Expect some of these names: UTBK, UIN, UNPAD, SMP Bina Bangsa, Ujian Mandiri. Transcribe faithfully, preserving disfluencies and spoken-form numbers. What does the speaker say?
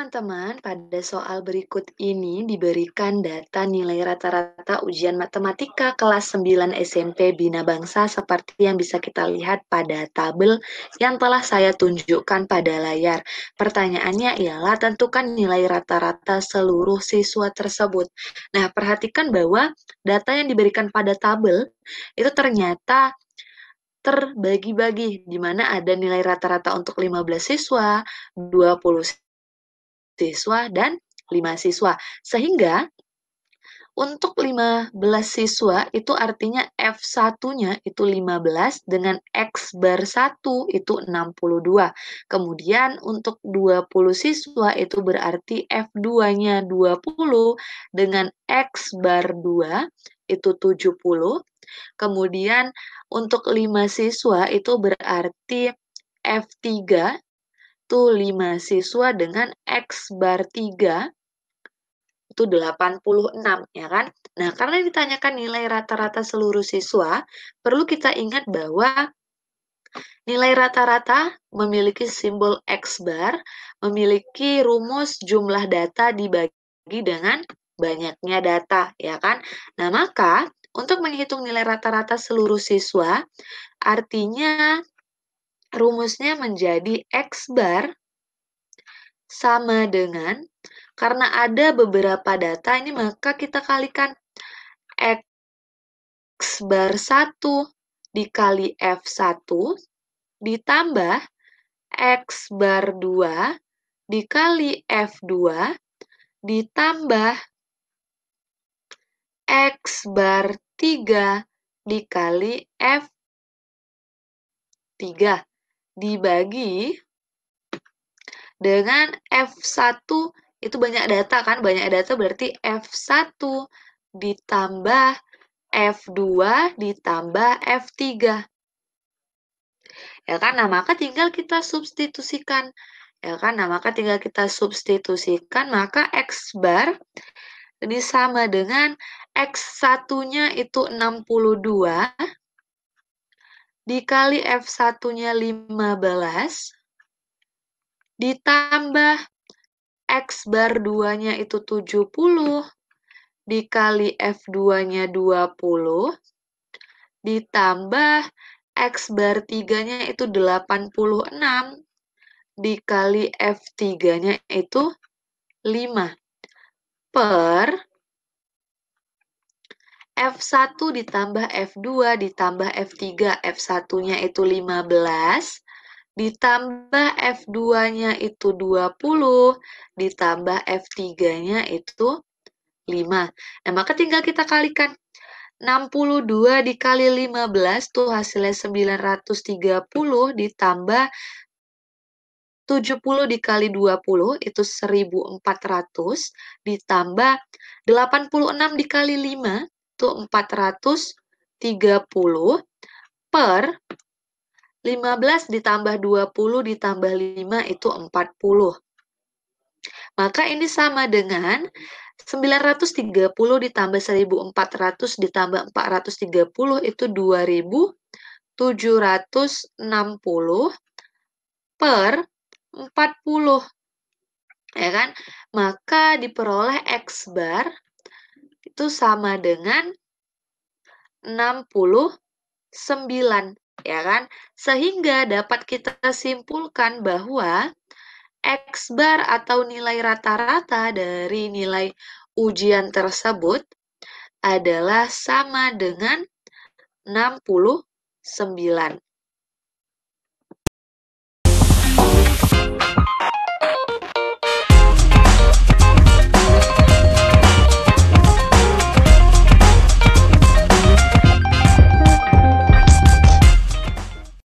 teman-teman, pada soal berikut ini diberikan data nilai rata-rata ujian matematika kelas sembilan S M P Bina Bangsa seperti yang bisa kita lihat pada tabel yang telah saya tunjukkan pada layar. Pertanyaannya ialah tentukan nilai rata-rata seluruh siswa tersebut. Nah, perhatikan bahwa data yang diberikan pada tabel itu ternyata terbagi-bagi, di mana ada nilai rata-rata untuk lima belas siswa, dua puluh siswa, dan lima siswa. Sehingga untuk lima belas siswa itu artinya F satu-nya itu lima belas dengan X bar satu itu enam puluh dua. Kemudian untuk dua puluh siswa itu berarti F dua-nya dua puluh dengan X bar dua itu tujuh puluh. Kemudian untuk lima siswa itu berarti F tiga itu lima siswa dengan X bar tiga itu delapan puluh enam, ya kan? Nah, karena ditanyakan nilai rata-rata seluruh siswa, perlu kita ingat bahwa nilai rata-rata memiliki simbol X bar, memiliki rumus jumlah data dibagi dengan banyaknya data, ya kan? Nah, maka untuk menghitung nilai rata-rata seluruh siswa, artinya rumusnya menjadi X bar sama dengan, karena ada beberapa data ini maka kita kalikan X bar satu dikali F satu ditambah X bar dua dikali F dua ditambah X bar tiga dikali F tiga dibagi dengan F satu, itu banyak data kan, banyak data berarti F satu ditambah F dua ditambah F tiga. Ya kan, nah maka tinggal kita substitusikan, ya kan, nah maka tinggal kita substitusikan, maka X bar ini sama dengan X satu-nya itu enam puluh dua dikali F satu-nya lima belas ditambah X bar dua-nya itu tujuh puluh dikali F dua-nya dua puluh ditambah X bar tiga-nya itu delapan puluh enam dikali F tiga-nya itu lima per F satu ditambah F dua ditambah F tiga, F satu-nya itu lima belas, ditambah F dua-nya itu dua puluh, ditambah F tiga-nya itu lima. Nah, maka tinggal kita kalikan. enam puluh dua dikali lima belas tuh hasilnya sembilan ratus tiga puluh ditambah tujuh puluh dikali dua puluh itu seribu empat ratus ditambah delapan puluh enam dikali lima itu empat ratus tiga puluh per lima belas ditambah dua puluh ditambah lima itu empat puluh. Maka ini sama dengan sembilan ratus tiga puluh ditambah seribu empat ratus ditambah empat ratus tiga puluh itu dua ribu tujuh ratus enam puluh per empat puluh, ya kan? Maka diperoleh X bar itu sama dengan enam puluh sembilan, ya kan? Sehingga dapat kita simpulkan bahwa X bar atau nilai rata-rata dari nilai ujian tersebut adalah sama dengan enam puluh sembilan.